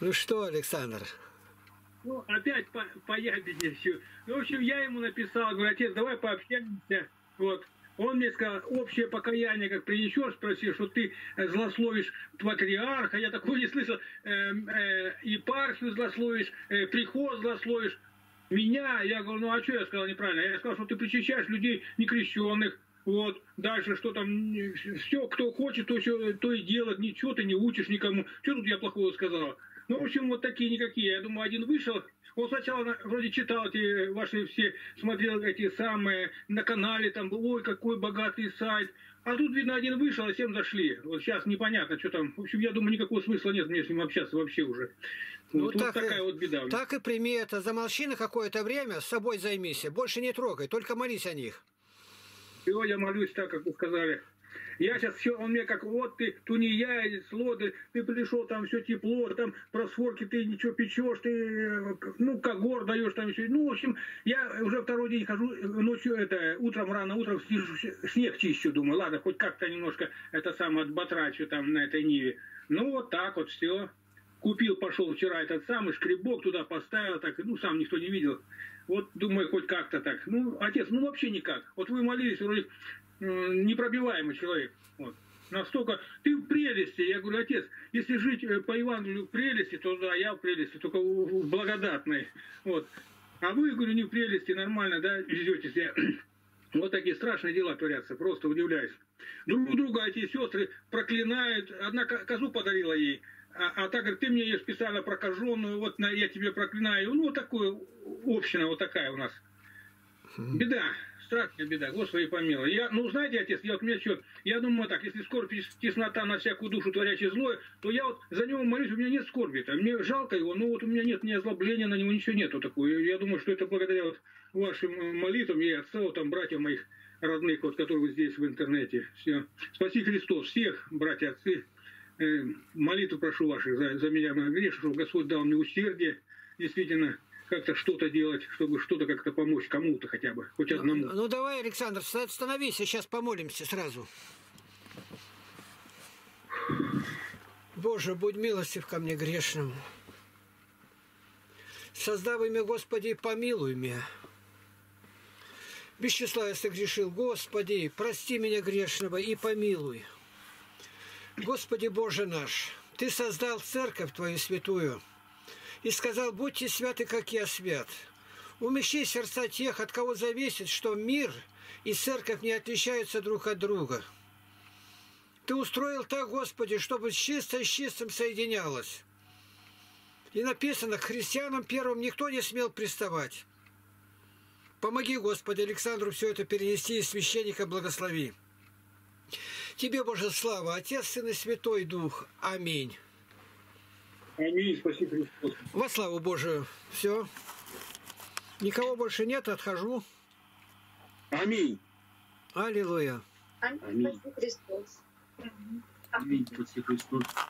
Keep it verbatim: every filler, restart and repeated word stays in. Ну что, Александр? Ну, опять по, по ябедничаю. Ну, в общем, я ему написал, говорю, отец, давай пообщаемся. Вот. Он мне сказал, общее покаяние, как принесешь, спроси, что ты злословишь патриарха, я такого не слышал, э, э, епархию злословишь, э, приход злословишь. Меня, я говорю, ну а что я сказал неправильно? Я сказал, что ты причащаешь людей некрещенных, вот, дальше что там, все, кто хочет, то, все, то и делает, ничего ты не учишь никому. Что тут я плохого сказал? Ну, в общем, вот такие никакие. Я думаю, один вышел, он сначала вроде читал эти ваши все, смотрел эти самые, на канале там, ой, какой богатый сайт. А тут, видно, один вышел, а всем зашли. Вот сейчас непонятно, что там. В общем, я думаю, никакого смысла нет мне с ним общаться вообще уже. Ну, вот, так вот такая и, вот беда. Так и прими это. Замолчи на какое-то время, с собой займись. Больше не трогай, только молись о них. Сегодня молюсь так, как вы сказали. Я сейчас все, он мне как, вот ты тунеядец, лодырь, ты пришел, там все тепло, там просфорки ты ничего печешь, ты, ну, когор даешь, там все. Ну, в общем, я уже второй день хожу, ночью, это, утром, рано утром снег чищу, думаю, ладно, хоть как-то немножко, это самое, отбатрачу там на этой ниве. Ну, вот так вот все. Купил, пошел вчера этот самый шкребок туда поставил, так, ну, сам никто не видел. Вот, думаю, хоть как-то так. Ну, отец, ну, вообще никак. Вот вы молились, вроде... непробиваемый человек. Вот. Настолько... Ты в прелести. Я говорю, отец, если жить по Евангелию в прелести, то да, я в прелести, только в благодатной. Вот. А вы, говорю, не в прелести, нормально, да, везетесь. Я... Вот такие страшные дела творятся, просто удивляюсь. Друг друга эти сестры проклинают. Одна козу подарила ей, а, а так, говорит, ты мне ее специально прокаженную, вот на, я тебе проклинаю. Ну, вот такую община вот такая у нас. Беда. Страшная беда, Господи помилуй. Я, ну, знаете, отец, я, вот, мне что, я думаю так, если скорбь теснота на всякую душу творящее злое, то я вот за него молюсь, у меня нет скорби. -то. Мне жалко его, но вот у меня нет ни озлобления, на него ничего нету такого. Я думаю, что это благодаря вот вашим молитвам и отцу, там, братьям моих родных, вот, которые вот здесь в интернете. Все. Спаси Христос всех, братья, отцы. Э, молитву прошу ваших за, за меня, мой грех, чтобы Господь дал мне усердие, действительно, как-то что-то делать, чтобы что-то как-то помочь кому-то хотя бы, хоть одному. Ну давай, Александр, становись, сейчас помолимся сразу. Боже, будь милостив ко мне грешному. Создавай меня, Господи, помилуй меня. Без числа я согрешил, Господи, прости меня грешного и помилуй. Господи Боже наш, Ты создал церковь Твою святую, и сказал, будьте святы, как я свят. Умещи сердца тех, от кого зависит, что мир и церковь не отличаются друг от друга. Ты устроил так, Господи, чтобы чисто с чистым соединялось. И написано, к христианам первым никто не смел приставать. Помоги, Господи, Александру все это перенести, и священника благослови. Тебе, Боже, слава, Отец, Сын и Святой Дух. Аминь. Аминь, спаси Христос. Во славу Божию. Все. Никого больше нет, отхожу. Аминь. Аллилуйя. Аминь, спаси Христос. Аминь, спаси Христос.